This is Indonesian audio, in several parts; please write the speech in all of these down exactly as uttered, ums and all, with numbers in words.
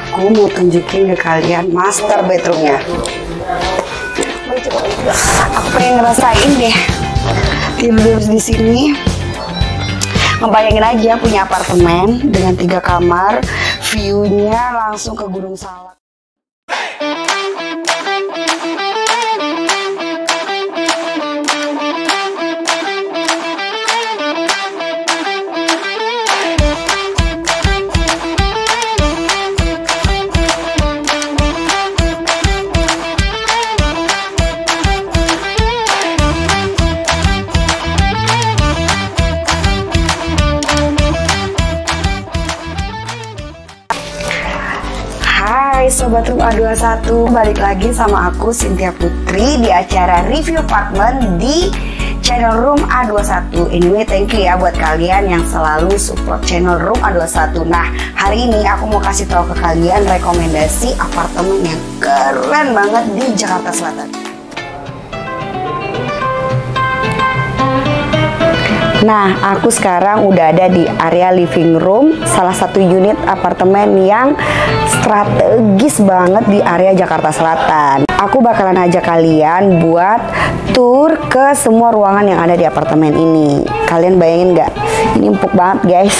Aku mau tunjukin ke kalian master bedroomnya. Aku pengen ngerasain deh tidur di sini. Ngebayangin aja punya apartemen dengan tiga kamar, view-nya langsung ke Gunung Salak. Sobat Rooma dua puluh satu, balik lagi sama aku Sintia Putri di acara review apartemen di channel Rooma dua puluh satu. Anyway, thank you ya buat kalian yang selalu support channel Rooma dua puluh satu. Nah, hari ini aku mau kasih tahu ke kalian rekomendasi apartemen yang keren banget di Jakarta Selatan. Nah, aku sekarang udah ada di area living room, salah satu unit apartemen yang strategis banget di area Jakarta Selatan. Aku bakalan ajak kalian buat tour ke semua ruangan yang ada di apartemen ini. Kalian bayangin nggak? Ini empuk banget guys.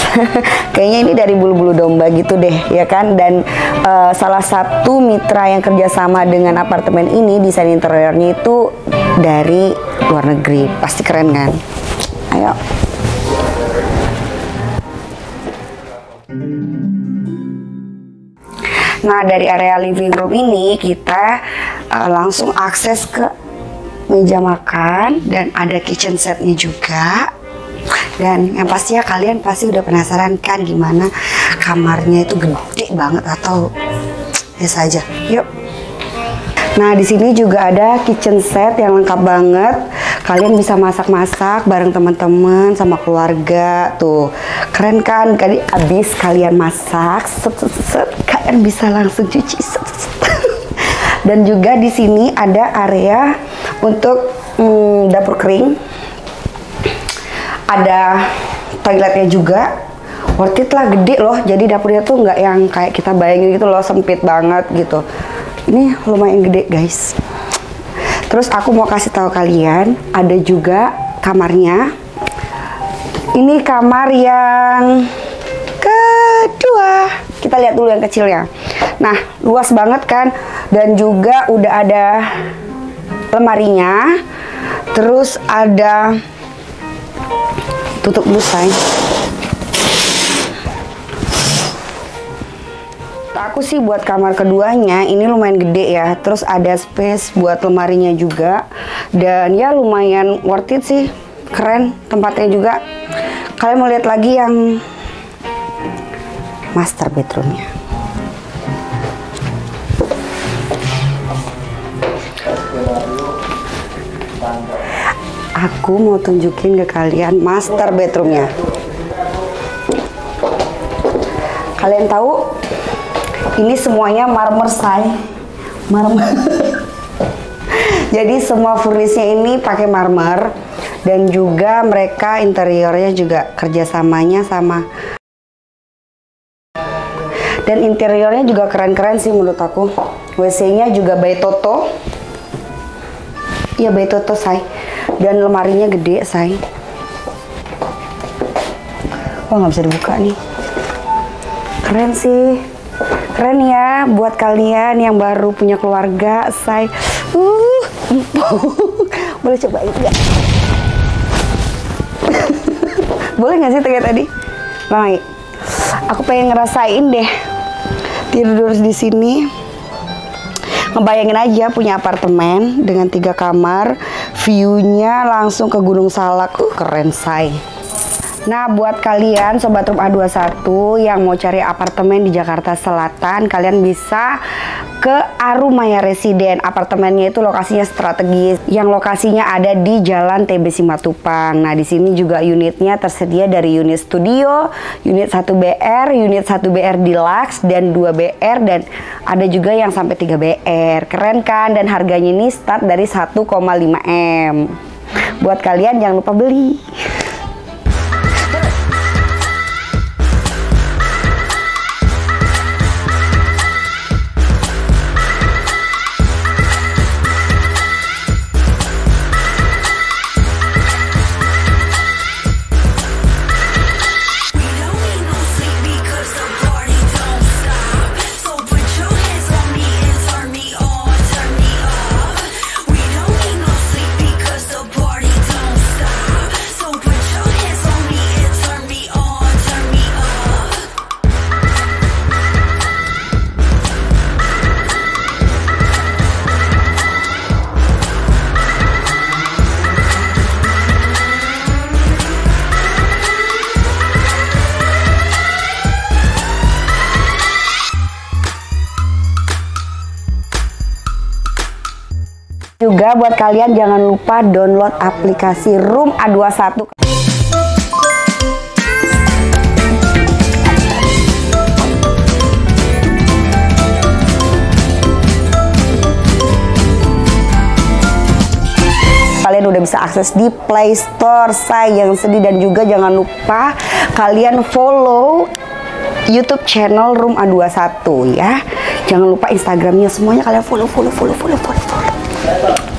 Kayaknya ini dari bulu-bulu domba gitu deh, ya kan? Dan uh, salah satu mitra yang kerjasama dengan apartemen ini, desain interiornya itu dari luar negeri. Pasti keren kan? Ayo. Nah, dari area living room ini kita uh, langsung akses ke meja makan dan ada kitchen setnya juga. Dan yang pastinya kalian pasti udah penasaran kan gimana kamarnya itu gede banget atau biasa aja. Yuk. Nah, di sini juga ada kitchen set yang lengkap banget. Kalian bisa masak-masak bareng teman-teman sama keluarga. Tuh, keren kan? Kali abis kalian masak, set, set, set, kalian bisa langsung cuci. Set, set. Dan juga di sini ada area untuk hmm, dapur kering. Ada toiletnya juga. Worth it lah, gede loh. Jadi dapurnya tuh nggak yang kayak kita bayangin gitu loh, sempit banget gitu. Ini lumayan gede guys. Terus aku mau kasih tahu kalian ada juga kamarnya. Ini kamar yang kedua. Kita lihat dulu yang kecilnya. Nah, luas banget kan? Dan juga udah ada lemarinya. Terus ada tutup busai. Aku sih buat kamar keduanya ini lumayan gede ya. Terus ada space buat lemarinya juga. Dan ya lumayan worth it sih. Keren tempatnya juga. Kalian mau lihat lagi yang master bedroomnya. Aku mau tunjukin ke kalian master bedroomnya. Kalian tahu? Ini semuanya marmer say, marmer. Jadi semua furnisnya ini pakai marmer dan juga mereka interiornya juga kerjasamanya sama. Dan interiornya juga keren-keren sih menurut aku. W C-nya juga by Toto. Iya by Toto say. Dan lemarinya gede say. Wah, nggak bisa dibuka nih. Keren sih. Keren ya buat kalian yang baru punya keluarga, say. Uh, empuk. Boleh cobain nggak? Boleh nggak sih kayak tadi? Nah, aku pengen ngerasain deh tidur di sini. Ngebayangin aja punya apartemen dengan tiga kamar, view-nya langsung ke Gunung Salak. Uh, keren say. Nah, buat kalian Sobat Rooma dua puluh satu yang mau cari apartemen di Jakarta Selatan, kalian bisa ke Arumaya Residence. Apartemennya itu lokasinya strategis, yang lokasinya ada di Jalan T B Simatupang. Nah, di sini juga unitnya tersedia dari unit studio, unit satu B R, unit satu B R Deluxe, dan dua B R, dan ada juga yang sampai tiga B R. Keren kan? Dan harganya ini start dari satu koma lima M. Buat kalian jangan lupa beli. Juga buat kalian jangan lupa download aplikasi Rooma dua puluh satu. Kalian udah bisa akses di Play Store, sayang sedih, dan juga jangan lupa kalian follow YouTube channel Rooma dua puluh satu ya. Jangan lupa Instagramnya semuanya kalian follow follow follow follow follow follow.